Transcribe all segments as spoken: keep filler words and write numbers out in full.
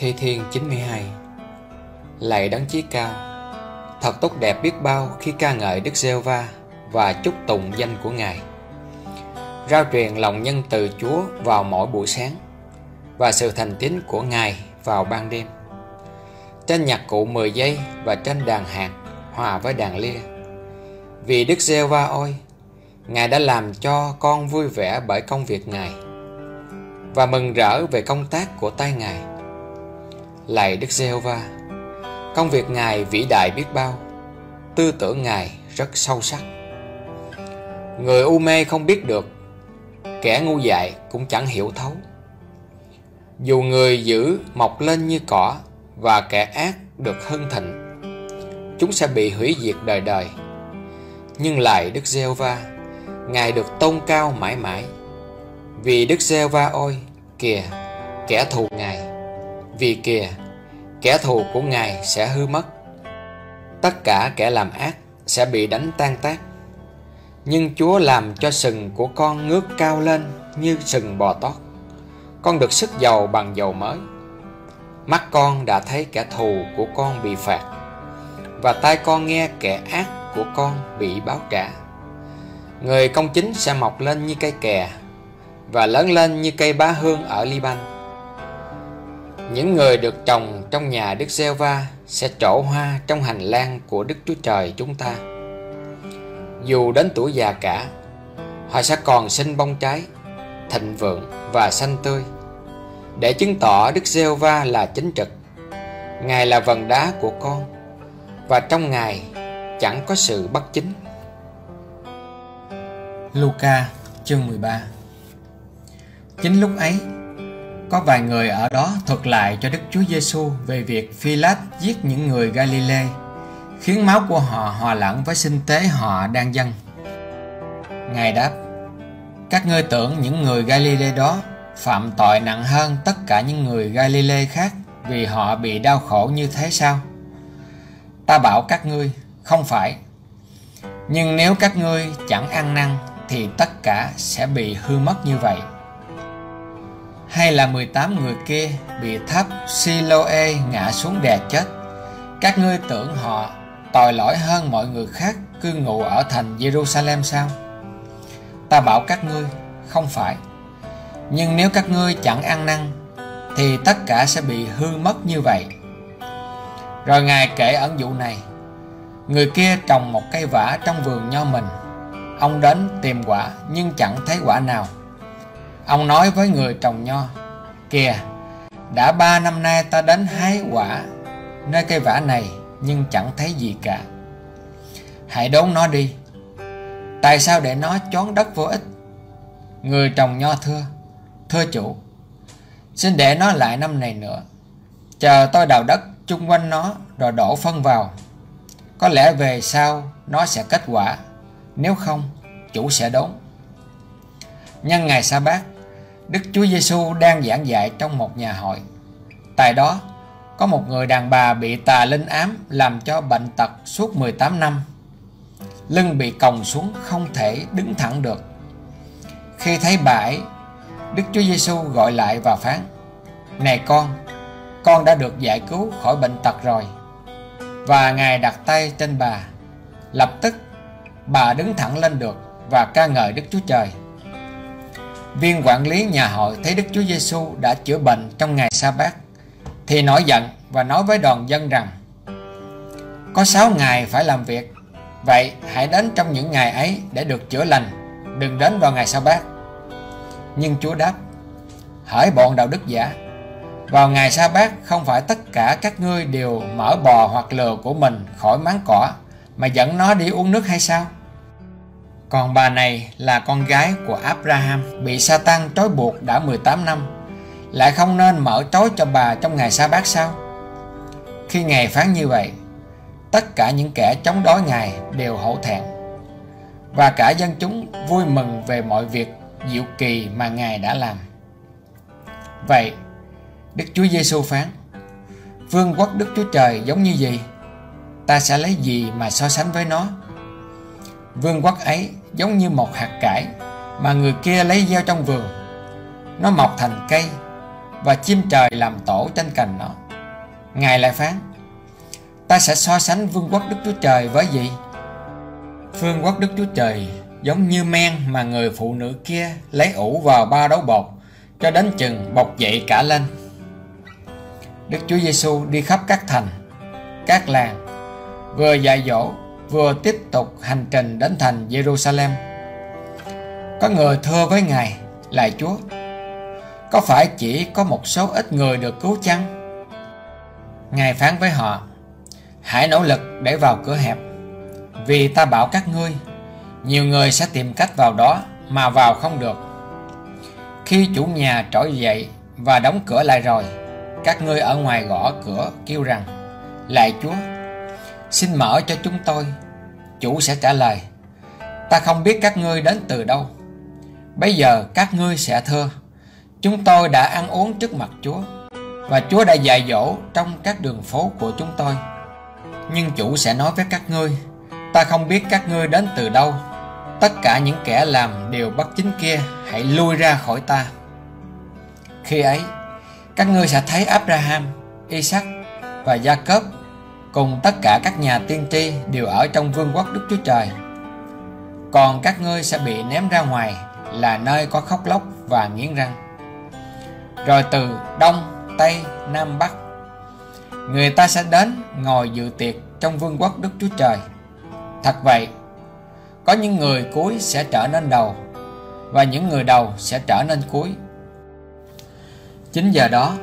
Thi Thiên chín mươi hai. Lạy Đấng Chí Cao, thật tốt đẹp biết bao khi ca ngợi Đức Giê-hô-va và chúc tụng danh của Ngài. Rao truyền lòng nhân từ Chúa vào mỗi buổi sáng và sự thành tín của Ngài vào ban đêm. Trên nhạc cụ mười giây và trên đàn hạt hòa với đàn lia. Vì Đức Giê-hô-va ôi, Ngài đã làm cho con vui vẻ bởi công việc Ngài và mừng rỡ về công tác của tay Ngài. Lạy Đức Giê-hô-va, công việc Ngài vĩ đại biết bao, tư tưởng Ngài rất sâu sắc. Người u mê không biết được, kẻ ngu dại cũng chẳng hiểu thấu. Dù người dữ mọc lên như cỏ và kẻ ác được hưng thịnh, chúng sẽ bị hủy diệt đời đời. Nhưng lại Đức Giê-hô-va, Ngài được tôn cao mãi mãi. Vì Đức Giê-hô-va ôi, kìa, kẻ thù Ngài, vì kìa, kẻ thù của Ngài sẽ hư mất. Tất cả kẻ làm ác sẽ bị đánh tan tác. Nhưng Chúa làm cho sừng của con ngước cao lên như sừng bò tót. Con được sức dầu bằng dầu mới. Mắt con đã thấy kẻ thù của con bị phạt, và tai con nghe kẻ ác của con bị báo trả. Người công chính sẽ mọc lên như cây kè và lớn lên như cây bá hương ở Liban. Những người được trồng trong nhà Đức Giê-hô-va sẽ trổ hoa trong hành lang của Đức Chúa Trời chúng ta. Dù đến tuổi già cả, họ sẽ còn sinh bông trái, thịnh vượng và xanh tươi, để chứng tỏ Đức Giê-hô-va là chính trực. Ngài là vầng đá của con, và trong Ngài chẳng có sự bất chính. Luca chương mười ba. Chính lúc ấy, có vài người ở đó thuật lại cho Đức Chúa Giêsu về việc Phi-lát giết những người Galilê, khiến máu của họ hòa lẫn với sinh tế họ đang dâng. Ngài đáp: các ngươi tưởng những người Galilê đó phạm tội nặng hơn tất cả những người Galilê khác vì họ bị đau khổ như thế sao? Ta bảo các ngươi, không phải. Nhưng nếu các ngươi chẳng ăn năn thì tất cả sẽ bị hư mất như vậy. Hay là mười tám người kia bị tháp Siloe ngã xuống đè chết, các ngươi tưởng họ tội lỗi hơn mọi người khác cư ngụ ở thành Giê-ru-sa-lem sao? Ta bảo các ngươi, không phải. Nhưng nếu các ngươi chẳng ăn năn thì tất cả sẽ bị hư mất như vậy. Rồi Ngài kể ẩn dụ này: người kia trồng một cây vả trong vườn nho mình. Ông đến tìm quả nhưng chẳng thấy quả nào. Ông nói với người trồng nho: kìa, đã ba năm nay ta đến hái quả nơi cây vả này nhưng chẳng thấy gì cả. Hãy đốn nó đi. Tại sao để nó chón đất vô ích? Người trồng nho thưa: thưa chủ, xin để nó lại năm này nữa, chờ tôi đào đất chung quanh nó rồi đổ phân vào. Có lẽ về sau nó sẽ kết quả, nếu không chủ sẽ đốn. Nhân ngày Sa-bát, Đức Chúa Giêsu đang giảng dạy trong một nhà hội. Tại đó có một người đàn bà bị tà linh ám làm cho bệnh tật suốt mười tám năm, lưng bị còng xuống không thể đứng thẳng được. Khi thấy bà ấy, Đức Chúa Giêsu gọi lại và phán: này con, con đã được giải cứu khỏi bệnh tật rồi. Và Ngài đặt tay trên bà. Lập tức bà đứng thẳng lên được và ca ngợi Đức Chúa Trời. Viên quản lý nhà hội thấy Đức Chúa Giêsu đã chữa bệnh trong ngày Sa-bát thì nổi giận và nói với đoàn dân rằng: có sáu ngày phải làm việc, vậy hãy đến trong những ngày ấy để được chữa lành, đừng đến vào ngày Sa-bát. Nhưng Chúa đáp: hỡi bọn đạo đức giả, vào ngày Sa-bát không phải tất cả các ngươi đều mở bò hoặc lừa của mình khỏi máng cỏ mà dẫn nó đi uống nước hay sao? Còn bà này là con gái của Abraham, bị Sa-tan trói buộc đã mười tám năm, lại không nên mở trói cho bà trong ngày Sa-bát sao? Khi Ngài phán như vậy, tất cả những kẻ chống đối Ngài đều hổ thẹn, và cả dân chúng vui mừng về mọi việc diệu kỳ mà Ngài đã làm. Vậy Đức Chúa Giêsu phán: vương quốc Đức Chúa Trời giống như gì? Ta sẽ lấy gì mà so sánh với nó? Vương quốc ấy giống như một hạt cải mà người kia lấy gieo trong vườn. Nó mọc thành cây, và chim trời làm tổ trên cành nó. Ngài lại phán: Ta sẽ so sánh vương quốc Đức Chúa Trời với gì? Vương quốc Đức Chúa Trời giống như men mà người phụ nữ kia lấy ủ vào ba đấu bột, cho đến chừng bột dậy cả lên. Đức Chúa Giêsu đi khắp các thành, các làng, vừa dạy dỗ, vừa tiếp tục hành trình đến thành Giê-ru-sa-lem. Có người thưa với Ngài: Lạy Chúa, có phải chỉ có một số ít người được cứu chăng? Ngài phán với họ: Hãy nỗ lực để vào cửa hẹp, vì ta bảo các ngươi, nhiều người sẽ tìm cách vào đó mà vào không được. Khi chủ nhà trỗi dậy và đóng cửa lại rồi, các ngươi ở ngoài gõ cửa kêu rằng: Lạy Chúa, xin mở cho chúng tôi. Chủ sẽ trả lời: Ta không biết các ngươi đến từ đâu. Bây giờ các ngươi sẽ thưa: Chúng tôi đã ăn uống trước mặt Chúa, và Chúa đã dạy dỗ trong các đường phố của chúng tôi. Nhưng chủ sẽ nói với các ngươi: Ta không biết các ngươi đến từ đâu. Tất cả những kẻ làm điều bất chính kia hãy lui ra khỏi ta. Khi ấy, các ngươi sẽ thấy Abraham, Isaac và Gia-cốp cùng tất cả các nhà tiên tri đều ở trong vương quốc Đức Chúa Trời. Còn các ngươi sẽ bị ném ra ngoài, là nơi có khóc lóc và nghiến răng. Rồi từ Đông, Tây, Nam, Bắc, người ta sẽ đến ngồi dự tiệc trong vương quốc Đức Chúa Trời. Thật vậy, có những người cuối sẽ trở nên đầu, và những người đầu sẽ trở nên cuối. Chính giờ đó,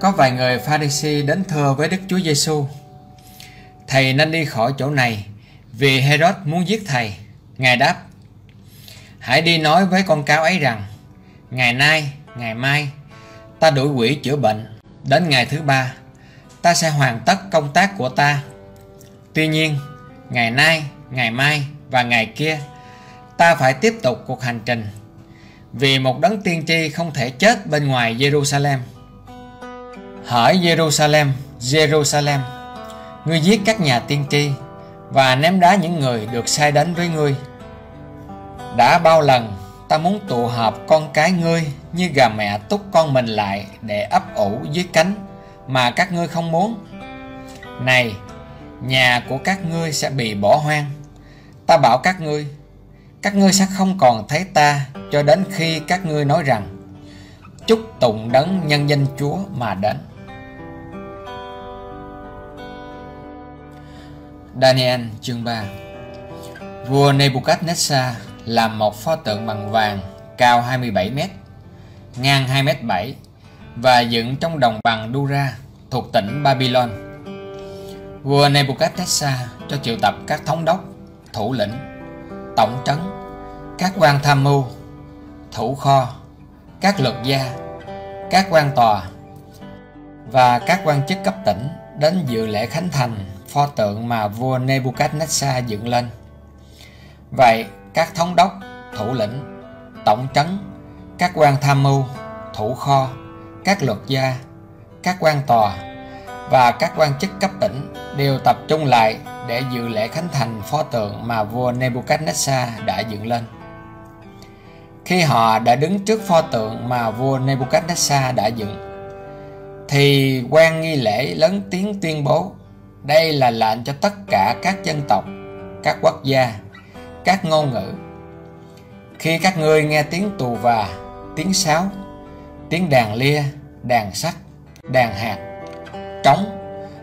có vài người Pha-ri-si đến thưa với Đức Chúa Giê-xu: Thầy nên đi khỏi chỗ này, vì Herod muốn giết thầy. Ngài đáp: Hãy đi nói với con cáo ấy rằng: Ngày nay, ngày mai, ta đuổi quỷ chữa bệnh, đến ngày thứ ba, ta sẽ hoàn tất công tác của ta. Tuy nhiên, ngày nay, ngày mai và ngày kia, ta phải tiếp tục cuộc hành trình, vì một đấng tiên tri không thể chết bên ngoài Giê-ru-sa-lem. Hỡi Giê-ru-sa-lem, Giê-ru-sa-lem, ngươi giết các nhà tiên tri và ném đá những người được sai đến với ngươi. Đã bao lần ta muốn tụ họp con cái ngươi như gà mẹ túc con mình lại để ấp ủ dưới cánh, mà các ngươi không muốn. Này, nhà của các ngươi sẽ bị bỏ hoang. Ta bảo các ngươi, các ngươi sẽ không còn thấy ta cho đến khi các ngươi nói rằng: Chúc tụng đấng nhân danh Chúa mà đến. Daniel chương ba. Vua Nebuchadnezzar làm một pho tượng bằng vàng cao hai mươi bảy mét, ngang hai mét bảy và dựng trong đồng bằng Dura thuộc tỉnh Babylon. Vua Nebuchadnezzar cho triệu tập các thống đốc, thủ lĩnh, tổng trấn, các quan tham mưu, thủ kho, các luật gia, các quan tòa và các quan chức cấp tỉnh đến dự lễ khánh thành pho tượng mà vua Nebuchadnezzar dựng lên. Vậy các thống đốc, thủ lĩnh, tổng trấn, các quan tham mưu, thủ kho, các luật gia, các quan tòa và các quan chức cấp tỉnh đều tập trung lại để dự lễ khánh thành pho tượng mà vua Nebuchadnezzar đã dựng lên. Khi họ đã đứng trước pho tượng mà vua Nebuchadnezzar đã dựng, thì quan nghi lễ lớn tiếng tuyên bố: Đây là lệnh cho tất cả các dân tộc, các quốc gia, các ngôn ngữ. Khi các ngươi nghe tiếng tù và, tiếng sáo, tiếng đàn lia, đàn sắt, đàn hạt, trống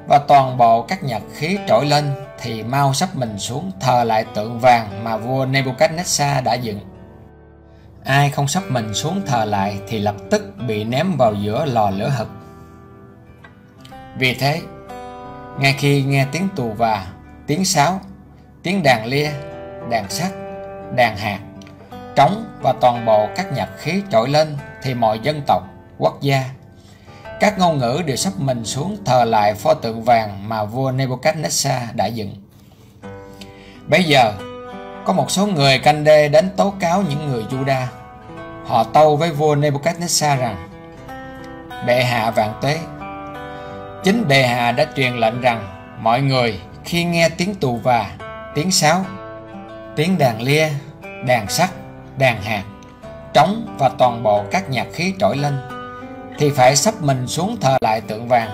và toàn bộ các nhạc khí trỗi lên, thì mau sắp mình xuống thờ lại tượng vàng mà vua Nebuchadnezzar đã dựng. Ai không sắp mình xuống thờ lại thì lập tức bị ném vào giữa lò lửa hực. Vì thế, ngay khi nghe tiếng tù và, tiếng sáo, tiếng đàn lia, đàn sắt, đàn hạt, trống và toàn bộ các nhạc khí trỗi lên, thì mọi dân tộc, quốc gia, các ngôn ngữ đều sắp mình xuống thờ lại pho tượng vàng mà vua Nebuchadnezzar đã dựng. Bây giờ, có một số người canh đê đến tố cáo những người Juda. Họ tâu với vua Nebuchadnezzar rằng: Bệ hạ vạn tuế, chính bệ hạ đã truyền lệnh rằng mọi người khi nghe tiếng tù và, tiếng sáo, tiếng đàn lia, đàn sắt, đàn hạt, trống và toàn bộ các nhạc khí trỗi lên thì phải xấp mình xuống thờ lại tượng vàng.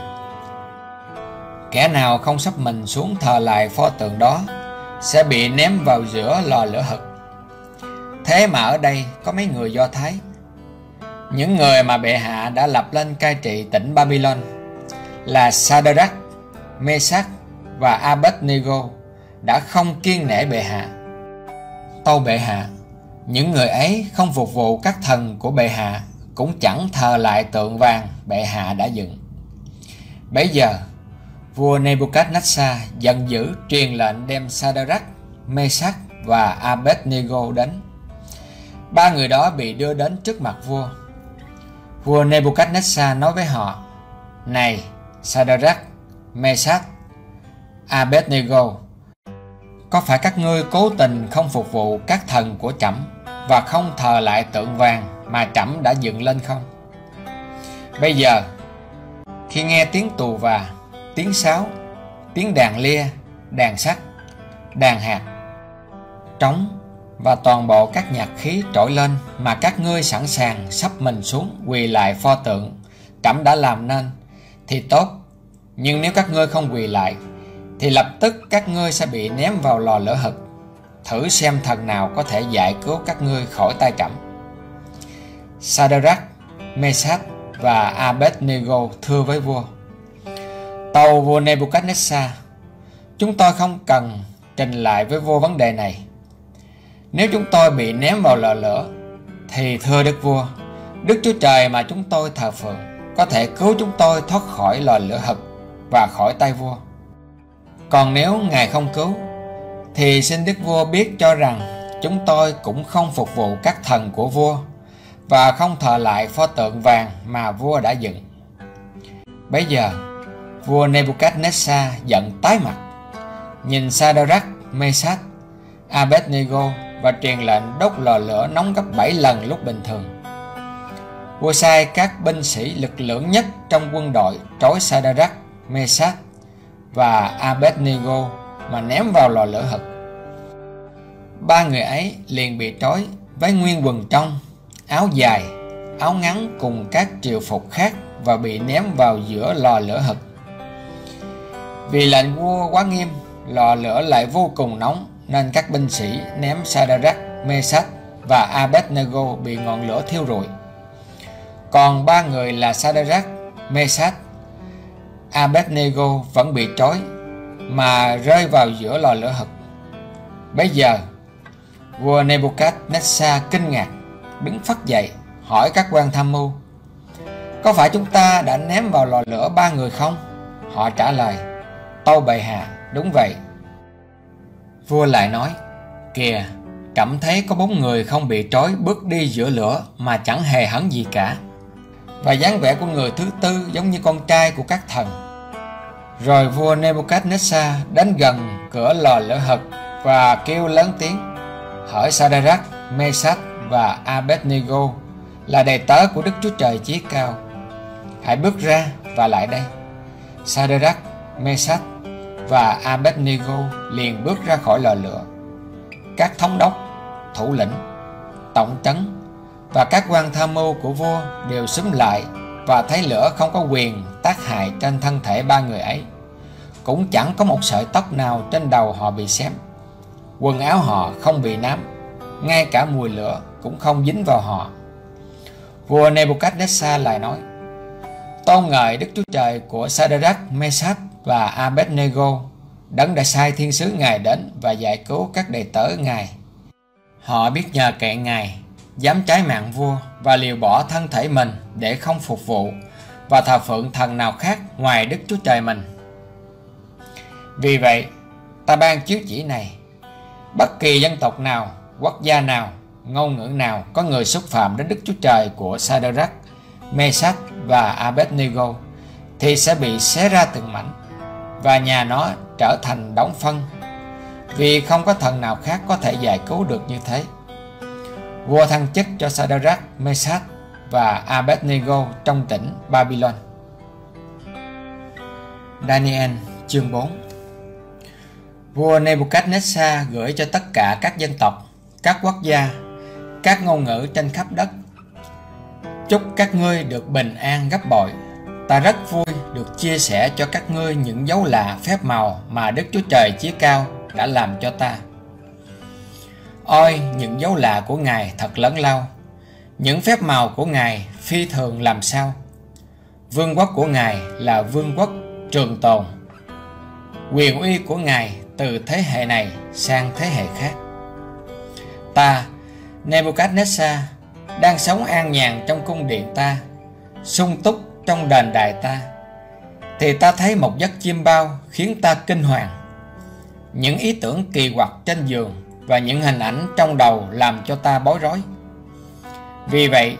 Kẻ nào không xấp mình xuống thờ lại pho tượng đó sẽ bị ném vào giữa lò lửa hực. Thế mà ở đây có mấy người Do Thái, những người mà bệ hạ đã lập lên cai trị tỉnh Babylon, là Shadrach, Meshach và Abednego, đã không kiêng nể bệ hạ. Tâu bệ hạ, những người ấy không phục vụ các thần của bệ hạ, cũng chẳng thờ lại tượng vàng bệ hạ đã dựng. Bấy giờ vua Nebuchadnezzar giận dữ truyền lệnh đem Shadrach, Meshach và Abednego đến. Ba người đó bị đưa đến trước mặt vua. Vua Nebuchadnezzar nói với họ: Này Shadrach, Meshach, Abednego, có phải các ngươi cố tình không phục vụ các thần của trẫm và không thờ lại tượng vàng mà trẫm đã dựng lên không? Bây giờ khi nghe tiếng tù và, tiếng sáo, tiếng đàn lia, đàn sắt, đàn hạt, trống và toàn bộ các nhạc khí trỗi lên mà các ngươi sẵn sàng sắp mình xuống quỳ lại pho tượng trẫm đã làm nên thì tốt, nhưng nếu các ngươi không quỳ lại thì lập tức các ngươi sẽ bị ném vào lò lửa hực. Thử xem thần nào có thể giải cứu các ngươi khỏi tay trẫm. Shadrach, Meshach và Abednego thưa với vua: Tâu vua Nebuchadnezzar, chúng tôi không cần trình lại với vua vấn đề này. Nếu chúng tôi bị ném vào lò lửa thì thưa đức vua, Đức Chúa Trời mà chúng tôi thờ phượng có thể cứu chúng tôi thoát khỏi lò lửa hực và khỏi tay vua. Còn nếu ngài không cứu thì xin đức vua biết cho rằng chúng tôi cũng không phục vụ các thần của vua và không thờ lại pho tượng vàng mà vua đã dựng. Bấy giờ vua Nebuchadnezzar giận tái mặt, nhìn Shadrach, Meshach, Abednego và truyền lệnh đốt lò lửa nóng gấp bảy lần lúc bình thường. Vua sai các binh sĩ lực lượng nhất trong quân đội trói Shadrach, Meshach và Abednego mà ném vào lò lửa hực. Ba người ấy liền bị trói với nguyên quần trong, áo dài, áo ngắn cùng các triều phục khác và bị ném vào giữa lò lửa hực. Vì lệnh vua quá nghiêm, lò lửa lại vô cùng nóng nên các binh sĩ ném Shadrach, Meshach và Abednego bị ngọn lửa thiêu rụi. Còn ba người là Shadrach, Meshach, Abednego vẫn bị trói mà rơi vào giữa lò lửa hực. Bấy giờ vua Nebuchadnezzar kinh ngạc đứng phắt dậy hỏi các quan tham mưu: Có phải chúng ta đã ném vào lò lửa ba người không? Họ trả lời: Tâu bệ hạ, đúng vậy. Vua lại nói: Kìa, trẫm thấy có bốn người không bị trói bước đi giữa lửa mà chẳng hề hấn gì cả, và dáng vẻ của người thứ tư giống như con trai của các thần. Rồi vua Nebuchadnezzar đến gần cửa lò lửa hực và kêu lớn tiếng: Hỡi Shadrach, Meshach và Abednego, là đầy tớ của Đức Chúa Trời Chí Cao, hãy bước ra và lại đây. Shadrach, Meshach và Abednego liền bước ra khỏi lò lửa. Các thống đốc, thủ lĩnh, tổng trấn và các quan tham mưu của vua đều xúm lại và thấy lửa không có quyền tác hại trên thân thể ba người ấy, cũng chẳng có một sợi tóc nào trên đầu họ bị xém, quần áo họ không bị nám, ngay cả mùi lửa cũng không dính vào họ. Vua Nebuchadnezzar lại nói: Tôn ngợi Đức Chúa Trời của Shadrach, Meshach và Abednego, đấng đã sai thiên sứ ngài đến và giải cứu các đầy tớ ngài. Họ biết nhờ cậy ngài, dám trái mạng vua và liều bỏ thân thể mình để không phục vụ và thờ phượng thần nào khác ngoài Đức Chúa Trời mình. Vì vậy, ta ban chiếu chỉ này: bất kỳ dân tộc nào, quốc gia nào, ngôn ngữ nào có người xúc phạm đến Đức Chúa Trời của Shadrach, Meshach và Abednego thì sẽ bị xé ra từng mảnh và nhà nó trở thành đống phân, vì không có thần nào khác có thể giải cứu được như thế. Vua thăng chức cho Shadrach, Meshach và Abednego trong tỉnh Babylon. Daniel chương bốn. Vua Nebuchadnezzar gửi cho tất cả các dân tộc, các quốc gia, các ngôn ngữ trên khắp đất Chúc các ngươi được bình an gấp bội. Ta rất vui được chia sẻ cho các ngươi những dấu lạ phép màu mà Đức Chúa Trời Chí Cao đã làm cho ta. Ôi, những dấu lạ của Ngài thật lớn lao, những phép màu của Ngài phi thường làm sao. Vương quốc của Ngài là vương quốc trường tồn. Quyền uy của Ngài từ thế hệ này sang thế hệ khác. Ta, Nebuchadnezzar, đang sống an nhàn trong cung điện ta, sung túc trong đền đài ta, thì ta thấy một giấc chiêm bao khiến ta kinh hoàng. Những ý tưởng kỳ quặc trên giường và những hình ảnh trong đầu làm cho ta bối rối. Vì vậy,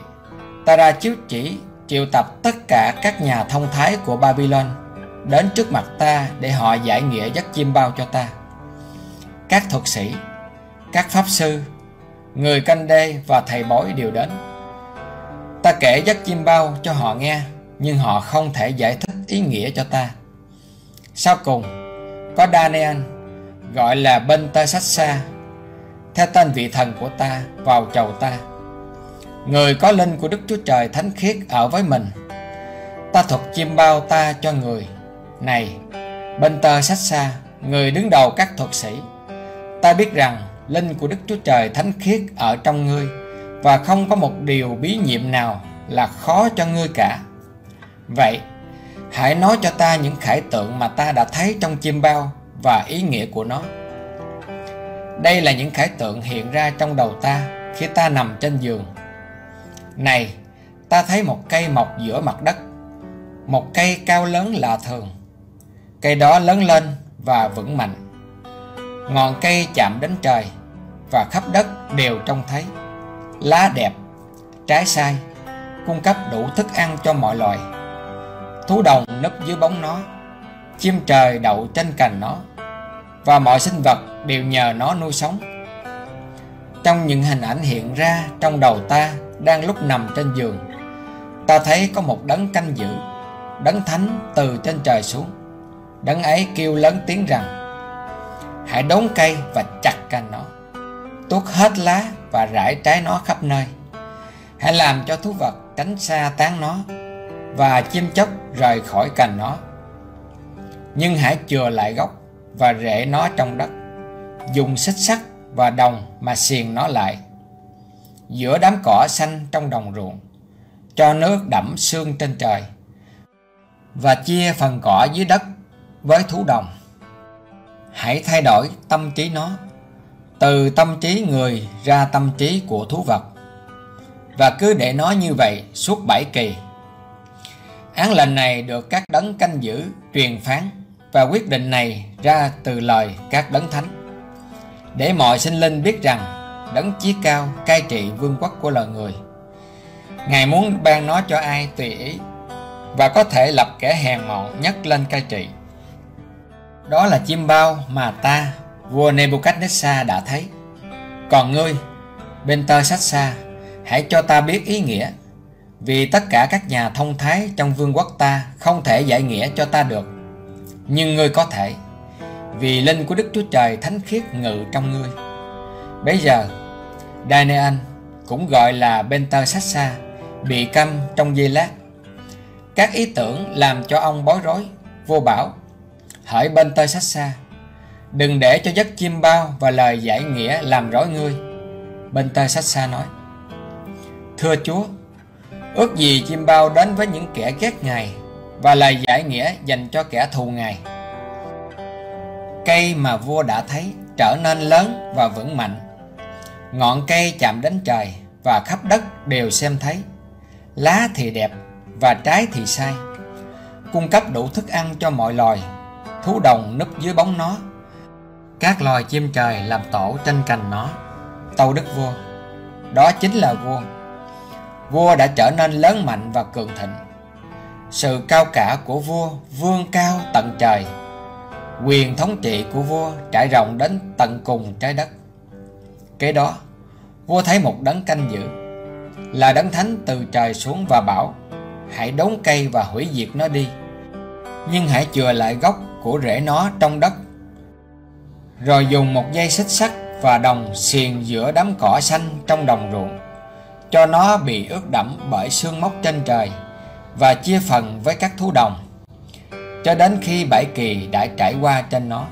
ta ra chiếu chỉ triệu tập tất cả các nhà thông thái của Babylon đến trước mặt ta để họ giải nghĩa giấc chiêm bao cho ta. Các thuật sĩ, các pháp sư, người canh đê và thầy bói đều đến. Ta kể giấc chiêm bao cho họ nghe, nhưng họ không thể giải thích ý nghĩa cho ta. Sau cùng, có Daniel, gọi là Bên-tơ-sát-xa, theo tên vị thần của ta, vào chầu ta. Người có linh của Đức Chúa Trời thánh khiết ở với mình. Ta thuật chiêm bao ta cho người. Này, Bên-tơ-sát-xa, người đứng đầu các thuật sĩ, ta biết rằng linh của Đức Chúa Trời thánh khiết ở trong ngươi, và không có một điều bí nhiệm nào là khó cho ngươi cả. Vậy, hãy nói cho ta những khải tượng mà ta đã thấy trong chiêm bao và ý nghĩa của nó. Đây là những khải tượng hiện ra trong đầu ta khi ta nằm trên giường. Này, ta thấy một cây mọc giữa mặt đất, một cây cao lớn lạ thường. Cây đó lớn lên và vững mạnh. Ngọn cây chạm đến trời và khắp đất đều trông thấy. Lá đẹp, trái sai, cung cấp đủ thức ăn cho mọi loài. Thú đồng nấp dưới bóng nó, chim trời đậu trên cành nó, và mọi sinh vật đều nhờ nó nuôi sống. Trong những hình ảnh hiện ra trong đầu ta đang lúc nằm trên giường, ta thấy có một đấng canh giữ, đấng thánh từ trên trời xuống. Đấng ấy kêu lớn tiếng rằng: hãy đốn cây và chặt cành nó, tuốt hết lá và rải trái nó khắp nơi. Hãy làm cho thú vật tránh xa tán nó, và chim chóc rời khỏi cành nó. Nhưng hãy chừa lại gốc và rễ nó trong đất, dùng xích sắt và đồng mà xiềng nó lại. Giữa đám cỏ xanh trong đồng ruộng, cho nước đẫm sương trên trời, và chia phần cỏ dưới đất với thú đồng. Hãy thay đổi tâm trí nó, từ tâm trí người ra tâm trí của thú vật, và cứ để nó như vậy suốt bảy kỳ. Án lệnh này được các đấng canh giữ truyền phán, và quyết định này ra từ lời các đấng thánh, để mọi sinh linh biết rằng đấng chí cao cai trị vương quốc của loài người. Ngài muốn ban nó cho ai tùy ý, và có thể lập kẻ hèn mọn nhất lên cai trị. Đó là chiêm bao mà ta, vua Nebuchadnezzar, đã thấy. Còn ngươi, Bên-tơ-sát-xa, hãy cho ta biết ý nghĩa, vì tất cả các nhà thông thái trong vương quốc ta không thể giải nghĩa cho ta được. Nhưng ngươi có thể, vì linh của Đức Chúa Trời thánh khiết ngự trong ngươi. Bấy giờ, Daniel, cũng gọi là Bên-tơ-sát-xa, bị câm trong giây lát. Các ý tưởng làm cho ông bối rối. Vua bảo: hỡi Bên-tơ-sát-xa, đừng để cho giấc chiêm bao và lời giải nghĩa làm rối ngươi. Bên-tơ-sát-xa nói: thưa Chúa, ước gì chiêm bao đến với những kẻ ghét Ngài, và lời giải nghĩa dành cho kẻ thù Ngài. Cây mà vua đã thấy trở nên lớn và vững mạnh. Ngọn cây chạm đến trời và khắp đất đều xem thấy. Lá thì đẹp và trái thì sai, cung cấp đủ thức ăn cho mọi loài. Thú đồng núp dưới bóng nó, các loài chim trời làm tổ trên cành nó. Tâu đức vua, đó chính là vua. Vua đã trở nên lớn mạnh và cường thịnh. Sự cao cả của vua vươn cao tận trời. Quyền thống trị của vua trải rộng đến tận cùng trái đất. Kế đó, vua thấy một đấng canh giữ, là đấng thánh từ trời xuống, và bảo: hãy đốn cây và hủy diệt nó đi, nhưng hãy chừa lại gốc của rễ nó trong đất, rồi dùng một dây xích sắt và đồng xiềng giữa đám cỏ xanh trong đồng ruộng, cho nó bị ướt đẫm bởi sương mốc trên trời và chia phần với các thú đồng, cho đến khi bảy kỳ đã trải qua trên nó.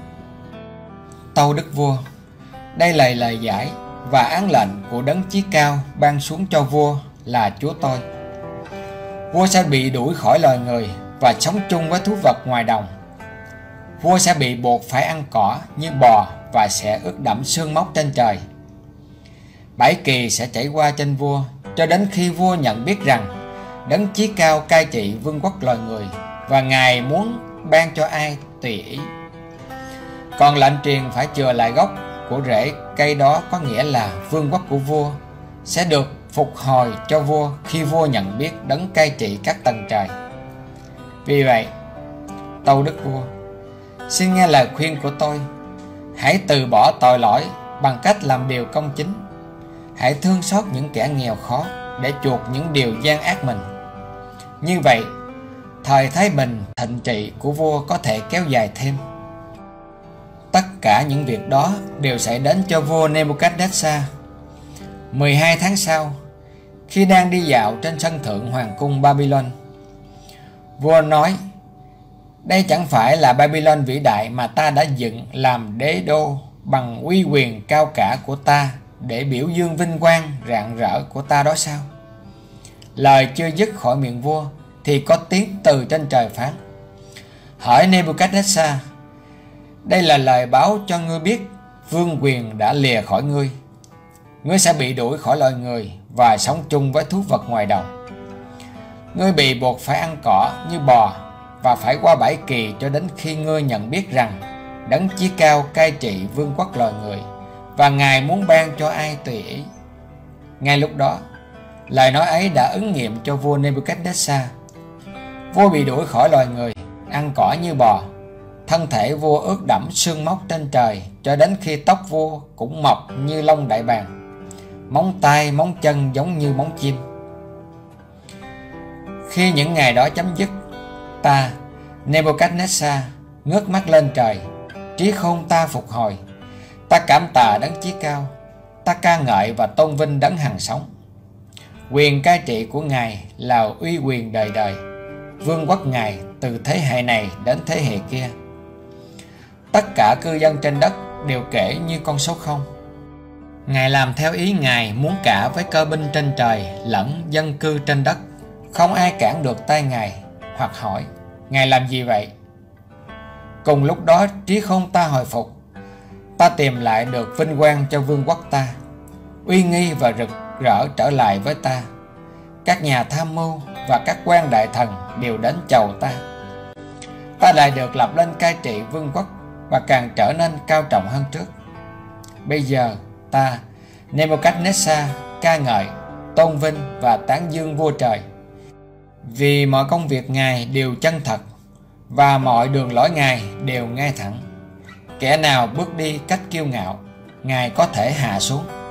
Tâu đức vua, đây là lời giải và án lệnh của đấng chí cao ban xuống cho vua là chúa tôi. Vua sẽ bị đuổi khỏi loài người và sống chung với thú vật ngoài đồng. Vua sẽ bị buộc phải ăn cỏ như bò và sẽ ướt đẫm sương mốc trên trời. Bảy kỳ sẽ chảy qua trên vua cho đến khi vua nhận biết rằng đấng chí cao cai trị vương quốc loài người và Ngài muốn ban cho ai tùy ý. Còn lệnh truyền phải chừa lại gốc của rễ cây đó, có nghĩa là vương quốc của vua sẽ được phục hồi cho vua khi vua nhận biết đấng cai trị các tầng trời. Vì vậy, tâu đức vua, xin nghe lời khuyên của tôi, hãy từ bỏ tội lỗi bằng cách làm điều công chính. Hãy thương xót những kẻ nghèo khó để chuộc những điều gian ác mình. Như vậy, thời thái bình thịnh trị của vua có thể kéo dài thêm. Tất cả những việc đó đều xảy đến cho vua Nebuchadnezzar. mười hai tháng sau, khi đang đi dạo trên sân thượng hoàng cung Babylon, vua nói, đây chẳng phải là Babylon vĩ đại mà ta đã dựng làm đế đô bằng uy quyền cao cả của ta để biểu dương vinh quang rạng rỡ của ta đó sao? Lời chưa dứt khỏi miệng vua thì có tiếng từ trên trời phán, hỡi Nebuchadnezzar, đây là lời báo cho ngươi biết vương quyền đã lìa khỏi ngươi. Ngươi sẽ bị đuổi khỏi loài người và sống chung với thú vật ngoài đồng. Ngươi bị buộc phải ăn cỏ như bò và phải qua bảy kỳ cho đến khi ngươi nhận biết rằng đấng chí cao cai trị vương quốc loài người và Ngài muốn ban cho ai tùy ý. Ngay lúc đó, lời nói ấy đã ứng nghiệm cho vua Nebuchadnezzar. Vua bị đuổi khỏi loài người, ăn cỏ như bò, thân thể vua ướt đẫm sương mốc trên trời cho đến khi tóc vua cũng mọc như lông đại bàng, móng tay móng chân giống như móng chim. Khi những ngày đó chấm dứt, ta Nebuchadnezzar ngước mắt lên trời, trí khôn ta phục hồi. Ta cảm tạ đấng chí cao, ta ca ngợi và tôn vinh đấng hằng sống. Quyền cai trị của Ngài là uy quyền đời đời, vương quốc Ngài từ thế hệ này đến thế hệ kia. Tất cả cư dân trên đất đều kể như con số không. Ngài làm theo ý Ngài muốn cả với cơ binh trên trời lẫn dân cư trên đất. Không ai cản được tay Ngài hoặc hỏi, Ngài làm gì vậy? Cùng lúc đó trí khôn ta hồi phục. Ta tìm lại được vinh quang cho vương quốc ta. Uy nghi và rực rỡ trở lại với ta. Các nhà tham mưu và các quan đại thần đều đến chầu ta. Ta lại được lập lên cai trị vương quốc và càng trở nên cao trọng hơn trước. Bây giờ ta Nebuchadnezzar ca ngợi, tôn vinh và tán dương vua trời, vì mọi công việc Ngài đều chân thật và mọi đường lối Ngài đều ngay thẳng. Kẻ nào bước đi cách kiêu ngạo, Ngài có thể hạ xuống.